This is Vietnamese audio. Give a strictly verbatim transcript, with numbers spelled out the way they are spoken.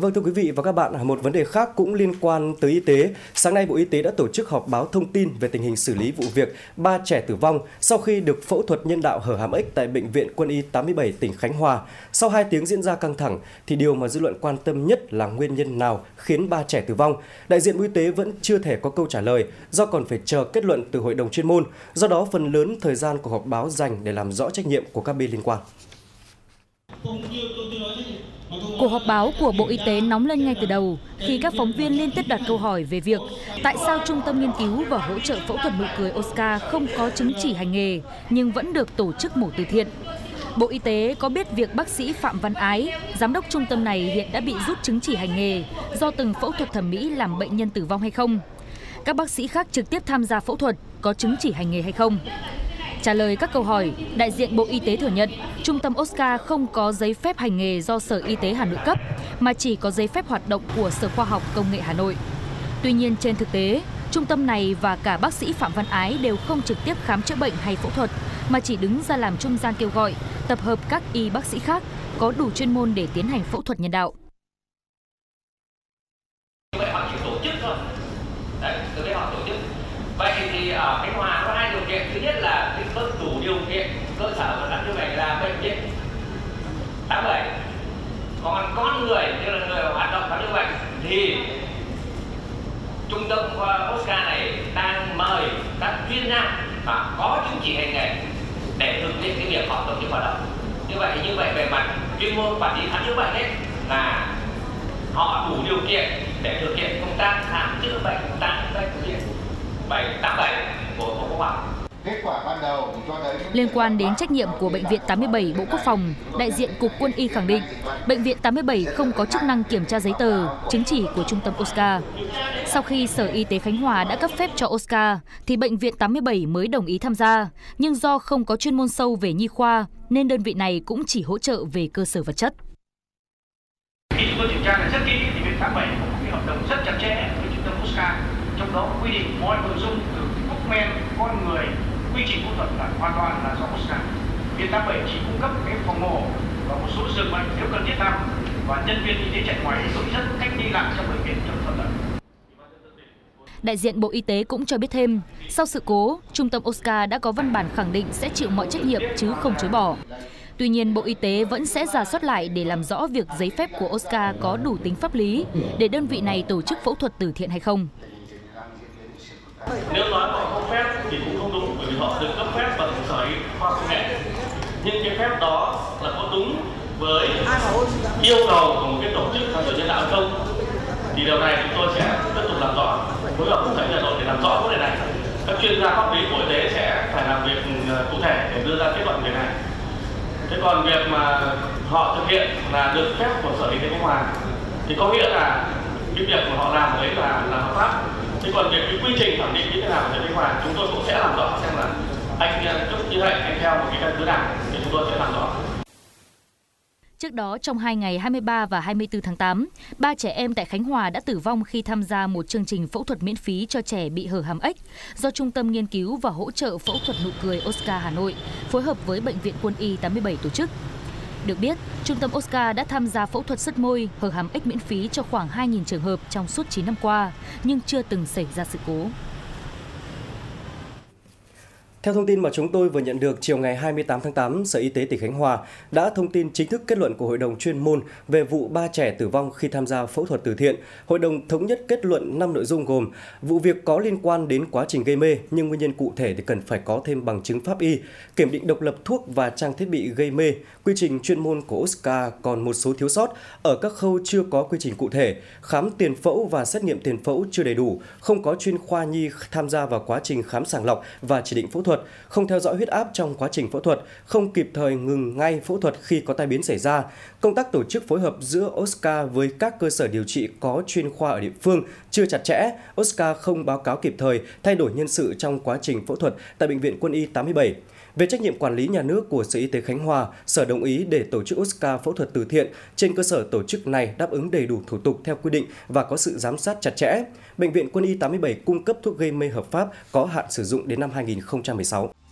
Vâng, thưa quý vị và các bạn, một vấn đề khác cũng liên quan tới y tế. Sáng nay, Bộ Y tế đã tổ chức họp báo thông tin về tình hình xử lý vụ việc ba trẻ tử vong sau khi được phẫu thuật nhân đạo hở hàm ếch tại Bệnh viện Quân y tám mươi bảy tỉnh Khánh Hòa. Sau hai tiếng diễn ra căng thẳng, thì điều mà dư luận quan tâm nhất là nguyên nhân nào khiến ba trẻ tử vong. Đại diện Bộ Y tế vẫn chưa thể có câu trả lời do còn phải chờ kết luận từ hội đồng chuyên môn. Do đó, phần lớn thời gian của họp báo dành để làm rõ trách nhiệm của các bên liên quan. Cuộc họp báo của Bộ Y tế nóng lên ngay từ đầu khi các phóng viên liên tiếp đặt câu hỏi về việc tại sao Trung tâm nghiên cứu và hỗ trợ phẫu thuật mỉm cười Oscar không có chứng chỉ hành nghề nhưng vẫn được tổ chức mổ từ thiện. Bộ Y tế có biết việc bác sĩ Phạm Văn Ái, giám đốc trung tâm này hiện đã bị rút chứng chỉ hành nghề do từng phẫu thuật thẩm mỹ làm bệnh nhân tử vong hay không? Các bác sĩ khác trực tiếp tham gia phẫu thuật có chứng chỉ hành nghề hay không? Trả lời các câu hỏi, đại diện Bộ Y tế thừa nhận Trung tâm Oscar không có giấy phép hành nghề do Sở Y tế Hà Nội cấp, mà chỉ có giấy phép hoạt động của Sở Khoa học Công nghệ Hà Nội. Tuy nhiên, trên thực tế, trung tâm này và cả bác sĩ Phạm Văn Ái đều không trực tiếp khám chữa bệnh hay phẫu thuật, mà chỉ đứng ra làm trung gian kêu gọi, tập hợp các y bác sĩ khác có đủ chuyên môn để tiến hành phẫu thuật nhân đạo. Vậy thì ở Khánh Hòa có hai điều kiện. Thứ nhất là cái cơ đủ điều kiện cơ sở mà làm như vậy là bệnh viện tám mươi bảy. Còn con người như là người hoạt động khám chữa bệnh thì trung tâm Oscar này đang mời các chuyên gia mà có chứng chỉ hành nghề để thực hiện cái việc họ tổ chức hoạt động. Như vậy như vậy về mặt chuyên môn quản lý khám chữa bệnh ấy là họ đủ điều kiện để thực hiện công tác khám chữa bệnh công tác bệnh viện. Liên quan đến trách nhiệm của Bệnh viện tám mươi bảy Bộ Quốc phòng, đại diện Cục Quân y khẳng định Bệnh viện tám mươi bảy không có chức năng kiểm tra giấy tờ, chứng chỉ của Trung tâm Oscar. Sau khi Sở Y tế Khánh Hòa đã cấp phép cho Oscar, thì Bệnh viện tám mươi bảy mới đồng ý tham gia, nhưng do không có chuyên môn sâu về nhi khoa, nên đơn vị này cũng chỉ hỗ trợ về cơ sở vật chất. Khi chúng tôi kiểm tra rất kỹ, thì Viện tám mươi bảy có một hợp đồng rất chặt chẽ với Trung tâm Oscar. Trong đó quy định mọi nội dung từ thuốc men, con người, quy trình phẫu thuật là hoàn toàn là do Oscar. Viện tám mươi bảy chỉ cung cấp cái phòng mổ và một số giường bệnh nếu cần thiết thăm và nhân viên y tế chạy ngoài hướng dẫn cách đi lại trong bệnh viện trong thuận lợi. Đại diện Bộ Y tế cũng cho biết thêm, sau sự cố, Trung tâm Oscar đã có văn bản khẳng định sẽ chịu mọi trách nhiệm chứ không chối bỏ. Tuy nhiên, Bộ Y tế vẫn sẽ rà soát lại để làm rõ việc giấy phép của Oscar có đủ tính pháp lý để đơn vị này tổ chức phẫu thuật từ thiện hay không. Nếu nói họ không phép thì cũng không đúng, bởi vì họ được cấp phép bằng Sở Khoa học Công nghệ. Nhưng cái phép đó là có đúng với yêu cầu của một cái tổ chức tham gia nhân đạo không? Thì điều này chúng tôi sẽ tiếp tục làm rõ, phối hợp cùng với nhà đội để làm rõ vấn đề này. Các chuyên gia pháp lý của Y tế sẽ phải làm việc cụ thể để đưa ra kết luận về này. Thế còn việc mà họ thực hiện là được phép của Sở Y tế Khánh Hòa thì có nghĩa là cái việc mà họ làm đấy là là hợp pháp. Thế còn về cái quy trình thẩm định như thế nào ở Khánh Hòa, chúng tôi cũng sẽ làm rõ xem là anh cấp như vậy, anh theo một cái căn cứ nào thì chúng tôi sẽ làm rõ. Trước đó, trong hai ngày hai mươi ba và hai mươi tư tháng tám, ba trẻ em tại Khánh Hòa đã tử vong khi tham gia một chương trình phẫu thuật miễn phí cho trẻ bị hở hàm ếch do Trung tâm nghiên cứu và hỗ trợ phẫu thuật nụ cười Oscar Hà Nội phối hợp với Bệnh viện Quân y tám mươi bảy tổ chức. Được biết, Trung tâm Oscar đã tham gia phẫu thuật sứt môi, hở hàm ếch miễn phí cho khoảng hai nghìn trường hợp trong suốt chín năm qua, nhưng chưa từng xảy ra sự cố. Theo thông tin mà chúng tôi vừa nhận được, chiều ngày hai mươi tám tháng tám, Sở Y tế tỉnh Khánh Hòa đã thông tin chính thức kết luận của Hội đồng chuyên môn về vụ ba trẻ tử vong khi tham gia phẫu thuật từ thiện. Hội đồng thống nhất kết luận năm nội dung gồm vụ việc có liên quan đến quá trình gây mê, nhưng nguyên nhân cụ thể thì cần phải có thêm bằng chứng pháp y, kiểm định độc lập thuốc và trang thiết bị gây mê, quy trình chuyên môn của Oscar còn một số thiếu sót ở các khâu chưa có quy trình cụ thể, khám tiền phẫu và xét nghiệm tiền phẫu chưa đầy đủ, không có chuyên khoa nhi tham gia vào quá trình khám sàng lọc và chỉ định phẫu thuật, không theo dõi huyết áp trong quá trình phẫu thuật, không kịp thời ngừng ngay phẫu thuật khi có tai biến xảy ra. Công tác tổ chức phối hợp giữa Oscar với các cơ sở điều trị có chuyên khoa ở địa phương chưa chặt chẽ, Oscar không báo cáo kịp thời thay đổi nhân sự trong quá trình phẫu thuật tại Bệnh viện Quân y tám mươi bảy. Về trách nhiệm quản lý nhà nước của Sở Y tế Khánh Hòa, Sở đồng ý để tổ chức Oscar phẫu thuật từ thiện trên cơ sở tổ chức này đáp ứng đầy đủ thủ tục theo quy định và có sự giám sát chặt chẽ. Bệnh viện Quân y tám mươi bảy cung cấp thuốc gây mê hợp pháp có hạn sử dụng đến năm hai nghìn không trăm mười sáu.